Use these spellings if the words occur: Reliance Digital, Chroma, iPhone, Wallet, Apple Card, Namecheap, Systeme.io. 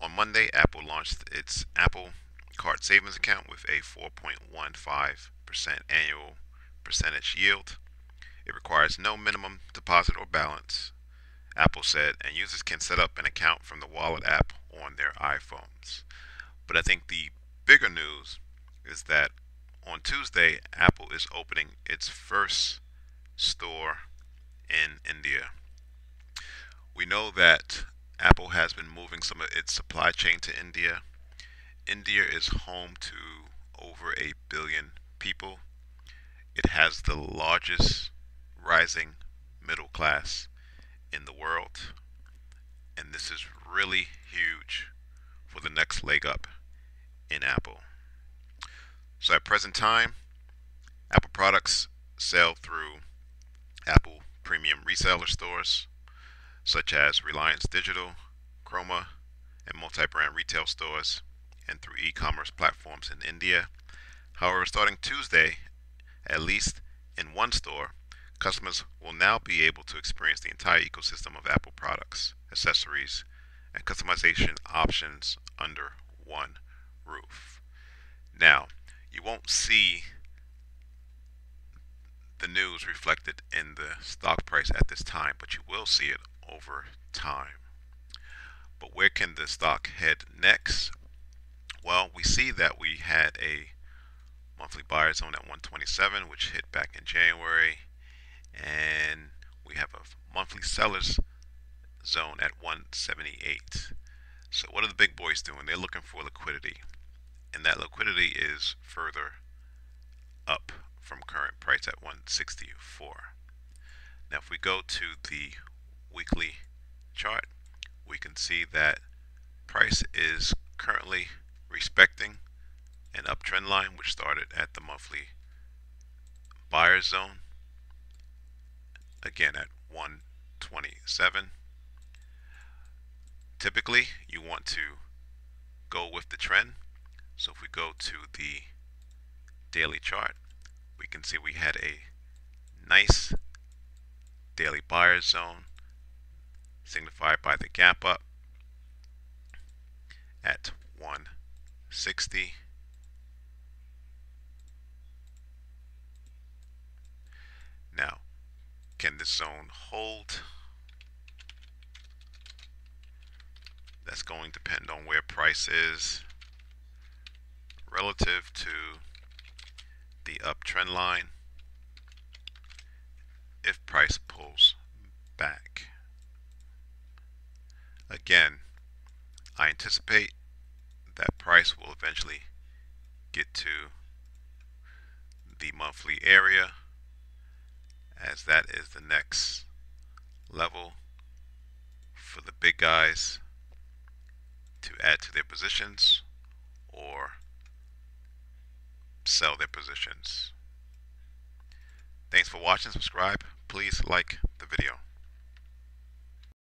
On Monday, Apple launched its Apple Card savings account with a 4.15% annual percentage yield. It requires no minimum deposit or balance, Apple said, and users can set up an account from the Wallet app on their iPhones. But I think the bigger news is that on Tuesday, Apple is opening its first store in India. We know that Apple has been moving some of its supply chain to India. India is home to over 1 billion people. It has the largest rising middle class in the world. And this is really huge for the next leg up in Apple. So at present time, Apple products sell through Apple premium reseller stores, such as Reliance Digital, Chroma, and multi-brand retail stores, and through e-commerce platforms in India. However, starting Tuesday, at least in one store, customers will now be able to experience the entire ecosystem of Apple products, accessories, and customization options under one roof. Now, you won't see the news reflected in the stock price at this time, but you will see it over time. But where can the stock head next? Well, we see that we had a monthly buyer zone at 127, which hit back in January, and we have a monthly sellers zone at 178. So what are the big boys doing? They're looking for liquidity, and that liquidity is further up from current price at 164. Now if we go to the weekly chart, we can see that price is currently respecting an uptrend line which started at the monthly buyer zone, again at 127. Typically you want to go with the trend, so if we go to the daily chart, we can see we had a nice daily buyer zone signified by the gap up at 160. Now, can this zone hold? That's going to depend on where price is relative to the uptrend line if price pulls back. Again, I anticipate that price will eventually get to the monthly area, as that is the next level for the big guys to add to their positions or sell their positions. Thanks for watching. Subscribe. Please like the video.